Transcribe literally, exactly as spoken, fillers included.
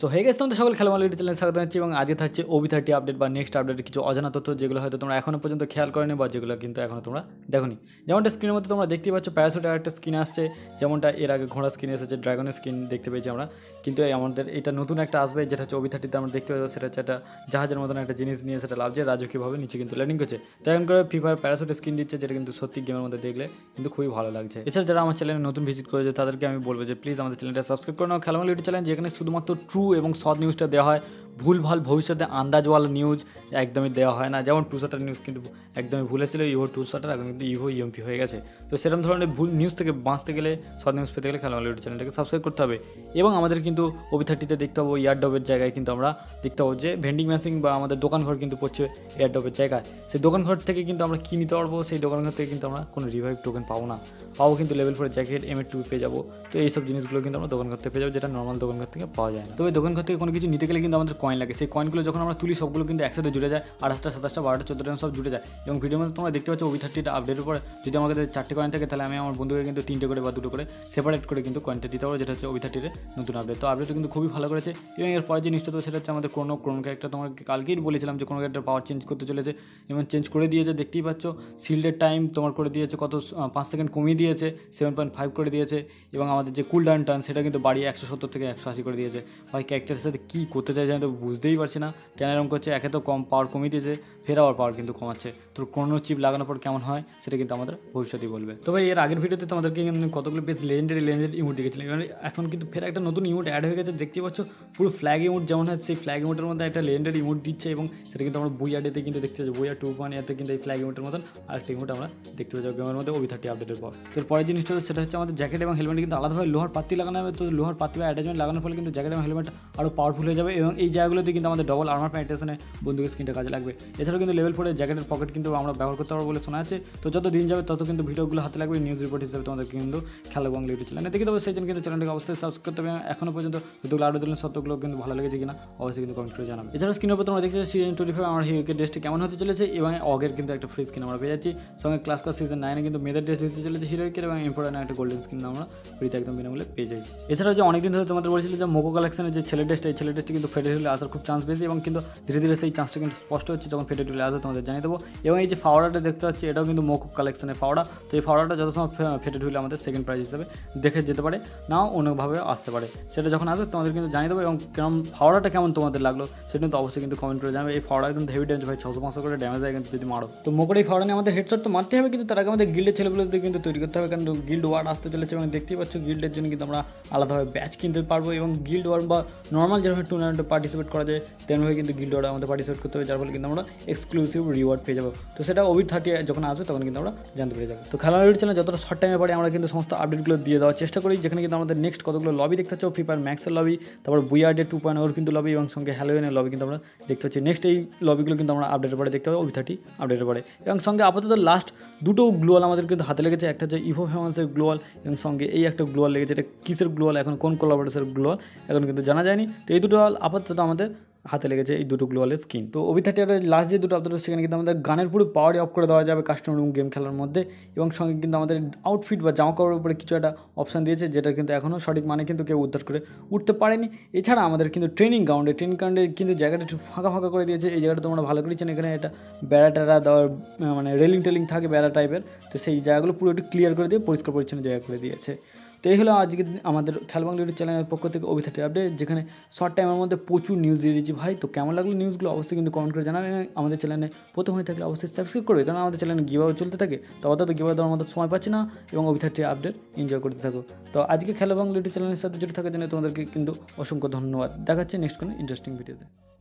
सो hey guys তোমাদের সকল খেলোয়াড় রিলেটেড চ্যানেলে স্বাগত জানাচ্ছি এবং আজকে থাকছে O B thirty আপডেট বা নেক্সট আপডেটের কিছু অজানা তথ্য যেগুলো হয়তো তোমরা এখনো পর্যন্ত খেয়াল করোনি বা যেগুলো কিন্তু এখনো তোমরা দেখোনি। যেমনটা স্ক্রিনের মধ্যে তোমরা দেখতে পাচ্ছ প্যারাসুট আর একটা স্কিন আসছে, যেমনটা এর আগে ঘোড়া স্কিন এসেছে, ড্রাগন স্কিন দেখতে পেয়েছি আমরা, কিন্তু আমাদের এটা নতুন একটা আসবে যেটা হচ্ছে O B thirty তে আমরা দেখতে পাবো। সেটা হচ্ছে একটা জাহাজের মতন একটা জিনিস নিয়ে সেটা লাভ যে রাজকীয়ভাবে নিচে কিন্তু ল্যান্ডিং করছে, তাই করে ফ্রি ফায়ার প্যারাসুট স্কিন দিচ্ছে যেটা কিন্তু সত্যি গেমের মধ্যে দেখলে কিন্তু খুবই ভালো লাগছে। এছাড়া যারা আমার চ্যানেলে নতুন ভিজিট করেছে তাদেরকে আমি বলবো যে প্লিজ আমাদের চ্যানেলটা সাবস্ক্রাইব করে নাও, খেলোয়াড় রিলেটেড চ্যানেল যেখানে শুধুমাত্র ট্রু এবং সৎ নিউজটা দেওয়া হয়, ভুলভাল ভবিষ্যতে আন্দাজওয়ালা নিউজ একদমই দেওয়া হয় না। যেমন টু শটার নিউজ কিন্তু একদমই ভুল এসেছিলো, ইভো টু শটার এখন কিন্তু ইভো ইএমপি হয়ে গেছে। তো সেরকম ধরনের ভুল নিউজ থেকে বাঁচতে গেলে সৎ নিউজ পেতে গেলে খেলোয়াড় রিলেটেড চ্যানেলটাকে সাবস্ক্রাইব করতে হবে। এবং আমাদের কিন্তু O B thirty তে দেখতে পাবো এয়ারড্রপের জায়গায় কিন্তু আমরা দেখতে পাবো যে ভেন্ডিং মেশিন বা আমাদের দোকানঘর কিন্তু পড়ছে এয়ারড্রপের জায়গায়। সেই দোকানঘর থেকে কিন্তু আমরা কী নিতে পারবো, সেই দোকানঘর থেকে কিন্তু আমরা কোনো রিভাইভ টোকেন পাবো না, পাবো কিন্তু level four jacket M A two পেয়ে যাবো। তো এইসব জিনিসগুলো কিন্তু আমরা দোকানঘর থেকে পেয়ে যাবো যেটা নর্মাল দোকানঘর থেকে পাওয়া যায় না। তবে দোকানঘর থেকে কোনো কিছু নিতে গেলে কিন্তু আমাদের কয়েন লাগে, সেই কয়েনগুলো যখন আমরা তুলি সবগুলো কিন্তু একসাথে জুড়ে যায়, আঠাশটা সাতাশটা বারোটা চোদ্দোটা সব জুড়ে যায়। এবং ভিডিওর মধ্যে তোমরা দেখতে পাচ্ছ O B thirty আপডেটের পরে যদি আমাদের চারটে কয়েন থাকে তাহলে আমি আমার বন্ধুকে কিন্তু তিনটে করে বা দুটো করে সেপারেট করে কিন্তু কয়েনটা দিতে পারবো, যেটা হচ্ছে O B thirty এর নতুন আপডেট। তো আপডেট কিন্তু খুবই ভালো করেছে। এবং এরপরে যে নিশ্চিত সেটা হচ্ছে আমাদের কোনো কোনো ক্যারেক্টার, তোমাকে কালকেই বলেছিলাম যে কোনো ক্যারেক্টার পাওয়ার চেঞ্জ করতে চলেছে এবং চেঞ্জ করে দিয়েছে, দেখতেই পাচ্ছ। শিল্ডের টাইম তোমার করে দিয়েছে কত, পাঁচ সেকেন্ড কমিয়ে দিয়েছে, সেভেন পয়েন্ট ফাইভ করে দিয়েছে। এবং আমাদের যে কুল ডাউন টান সেটা কিন্তু বাড়িয়ে একশো সত্তর থেকে একশো আশি করে দিয়েছে। ভাই ক্যারেক্টারের সাথে কী করতে চাইছে আমি তো বুঝতেই পারছি না, কেন এরকম করছে। একে তো কম পাওয়ার কমিয়ে দিয়েছে, ফের আবার পাওয়ার কিন্তু কমাচ্ছে। তো কোনো চিপ লাগানোর পর কেমন হয় সেটা কিন্তু আমাদের ভবিষ্যতেই বলবে। তবে এর আগের ভিডিওতে তোমাদেরকে কতগুলো বেশ লেজেন্ডারি লেজেন্ডারি ইমোট দেখেছিলাম, এবং এখন কিন্তু ফের একটা নতুন ইমোট অ্যাড হয়ে গেছে। দেখতে পাচ্ছ পুরো ফ্ল্যাগ ইমোট যেমন হচ্ছে, সেই ফ্ল্যাগ ইমোটের মধ্যে একটা লেজেন্ডারি ইমোট দিচ্ছে এবং সেটা কিন্তু আমরা বুইয়াডেতে কিন্তু দেখতে পাচ্ছি। বুইয়া টু পয়েন্ট এতে কিন্তু এই ফ্ল্যাগ ইমোটের মতন আরেকটা ইমোট আমরা দেখতে পাচ্ছি গেমের মধ্যে O B thirty আপডেটের পর। এরপরের জিনিসটা সেটা হচ্ছে আমাদের জ্যাকেট এবং হেলমেট কিন্তু আলাদাভাবে লোহার পাতি লাগানো হবে। তো লোহার পাতি বা অ্যাটাচমেন্ট লাগানোর ফলে কিন্তু জ্যাকেট এবং হেলমেট আরও পাওয়ারফুল হয়ে যাবে এবং এই জায়গাগুলোতে কিন্তু আমাদের ডবল আর্মার প্যান্টেশনে বন্দুকের স্কিনটা কাজে লাগবে। এছাড়াও কিন্তু লেভেল ফোরে জ্যাকেটের পকেট কিন্তু আমরা ব্যবহার করতে পারবো বলে শোনা আছে। তো যত দিন যাবে তত কিন্তু ভিডিওগুলো হাতে লাগবে নিউজ রিপোর্ট হিসেবে তোমাদের কিন্তু খেলা এবং লিখে ছিলেন দেখি। তবে সেই জন্য কিন্তু চ্যানেলটাকে অবশ্যই সাবস্ক্রাইব করতে হবে। এখনো পর্যন্ত যতগুলো আরও দিলেন সত্যগুলো কিন্তু ভালো লেগেছে কিনা অবশ্যই কিন্তু কমেন্ট করে জানাবে। এছাড়া স্ক্রিনের উপর তোমরা দেখতে সিজন টোয়েন্টি ফাইভ আমার হিউকের ড্রেসটি কেমন হতে চলেছে এবং অগের কিন্তু একটা ফ্রি স্কিন আমরা পেয়ে যাচ্ছি। সঙ্গে ক্লাস ক্লাস সিজন নাইনে কিন্তু মেয়েদের ড্রেস দিতে চলেছে হিরোইকের এবং ইম্পর্টেন্ট একটা গোল্ডেন স্কিন আমরা ফ্রিতে একদম বিনামূল্যে পেয়ে যাই। এছাড়াও যে অনেকদিন ধরে তোমাদের বলেছিল যে MOCO কালেকশনের যে ছেলে ড্রেসটা, এই ছেলে ড্রেসটি কিন্তু ফেডারেলে আসার খুব চান্স পেয়েছে এবং কিন্তু ধীরে ধীরে সেই চান্সটা কিন্তু স্পষ্ট হচ্ছে। যখন ফেডারেলে আসবে তোমাদের জানিয়ে দেবো। এবং এই যে ফাওয়ারাটা দেখতে পাচ্ছি এটাও কিন্তু MOCO কালেকশনের ফাওয়ারা। তো এই ফাওয়ারাটা যত সময় ফেটে ঢুলে আমাদের সেকেন্ড প্রাইজ হিসেবে দেখে যেতে পারে, নাও অনেকভাবে আসতে পারে। সেটা যখন আসবে তোমাদের কিন্তু জানিয়ে দেবো। এবং কেমন ফাওয়ারাটা কেমন তোমাদের লাগলো সেটা কিন্তু অবশ্যই কিন্তু কমেন্ট করে জানাবে। এই ফাওয়ারা কিন্তু হেভি ড্যামেজ হয়, ছশো পাঁচশো করে ড্যামেজ হয় কিন্তু যদি মারো। তো MOCO এই ফাওয়ারা নিয়ে আমাদের হেডশট তো মারতে হবে, কিন্তু তার আগে আমাদের গিল্ডের ছেলেগুলোদের কিন্তু তৈরি করতে হবে, কারণ গিল্ড ওয়ার্ড আসতে চলেছে। এবং দেখতেই পাচ্ছ গিল্ডের জন্য কিন্তু আমরা আলাদাভাবে ব্যাচ কিনতে পারবো এবং গিল্ড ওয়ার্ড বা নর্মাল যেভাবে টুর্নামেন্টে পার্টিসিপেট করা যায় তেমনভাবে কিন্তু গিল্ড ওয়ার্ডে আমাদের পার্টিসিপেট করতে হবে, যার ফলে কিন্তু আমরা এক্সক্লুসিভ রিওয়ার্ড পেয়ে যাবো। তো সেটা O B thirty যখন আসবে তখন কিন্তু আমরা জানতে পেরে যাবো। তো খেলোয়াড় রিলেটেড চ্যানেল যতটা শর্ট টাইমে পারি আমরা কিন্তু সমস্ত আপডেটগুলো দিয়ে দেওয়ার চেষ্টা করি, যেখানে কিন্তু আমাদের নেক্সট কতগুলো লবি দেখতে হচ্ছে। ফ্রি ফায়ার ম্যাক্সের লবি, তারপর বুইয়ার্ডে টু পয়েন্ট ওর কিন্তু লবি এবং সঙ্গে হ্যালোয়েনের লবি কিন্তু আমরা দেখতে হচ্ছে। নেক্সট এই লবিগুলো কিন্তু আমরা আপডেটের পরে দেখতে পাবো, O B thirty আপডেটের পরে। এবং সঙ্গে আপাতত লাস্ট দুটো গ্লোয়াল আমাদের কিন্তু হাতে লেগেছে, একটা হচ্ছে ইভো ফেমান্সের গ্লোয়াল এবং সঙ্গে এই একটা গ্লোয়াল লেগেছে। এটা কিসের গ্লোয়াল, এখন কোন কোলাবোরেশনের গ্লোয়াল এখন কিন্তু জানা যায়নি। তো এই দুটো আপাতত আমাদের হাতে লেগেছে, এই দুটো গ্লোয়ালের স্কিন। তো O B thirty এর লাস্ট যে দুটো আপডেট সেখানে কিন্তু আমাদের গানের পুরো পাওয়ারই অফ করে দেওয়া যাবে কাস্টমার এবং গেম খেলার মধ্যে। এবং সঙ্গে কিন্তু আমাদের আউটফিট বা জামা কাপড়ের উপরে কিছু একটা অপশান দিয়েছে যেটা কিন্তু এখনও সঠিক মানে কিন্তু কেউ উদ্ধার করে উঠতে পারেনি। এছাড়া আমাদের কিন্তু ট্রেনিং গ্রাউন্ডে ট্রেনিং গ্রাউন্ডে কিন্তু জায়গাটা একটু ফাঁকা ফাঁকা করে দিয়েছে। এই জায়গাটা তোমরা ভালো করেছেন, এখানে এটা বেড়া টেড়া দেওয়ার মানে রেলিং টেলিং থাকে বেড়া টাইপের, তো সেই জায়গাগুলো পুরো একটু ক্লিয়ার করে দিয়ে পরিষ্কার পরিচ্ছন্ন জায়গা করে দিয়েছে। তো এই হলো আজকে আমাদের খেলাবাংলা ইউটিউব চ্যানেলের পক্ষ থেকে O B thirty আপডেট, যেখানে শর্ট টাইমের মধ্যে প্রচুর নিউজ দিয়ে দিচ্ছি ভাই। তো কেমন লাগলো নিউজগুলো অবশ্যই কিন্তু কমেন্ট করে জানাবেন। আমাদের চ্যানেলে প্রথম হয়ে থাকলে অবশ্যই সাবস্ক্রাইব করবে, কারণ আমাদের চ্যানেলে গিভঅ্যাওয়ে চলতে থাকে, তো অত তো গিভঅ্যাওয়ে দেওয়ার মতো সময় পাচ্ছি না। এবং O B thirty update enjoy করতে থাকো। তো আজকে খেলাবাংলা ইউটিউব চ্যানেলের সাথে জুড়ে থাকার জন্য তোমাদেরকে কিন্তু অসংখ্য ধন্যবাদ। দেখাচ্ছে নেক্সট কোনো ইন্টারেস্টিং ভিডিওতে।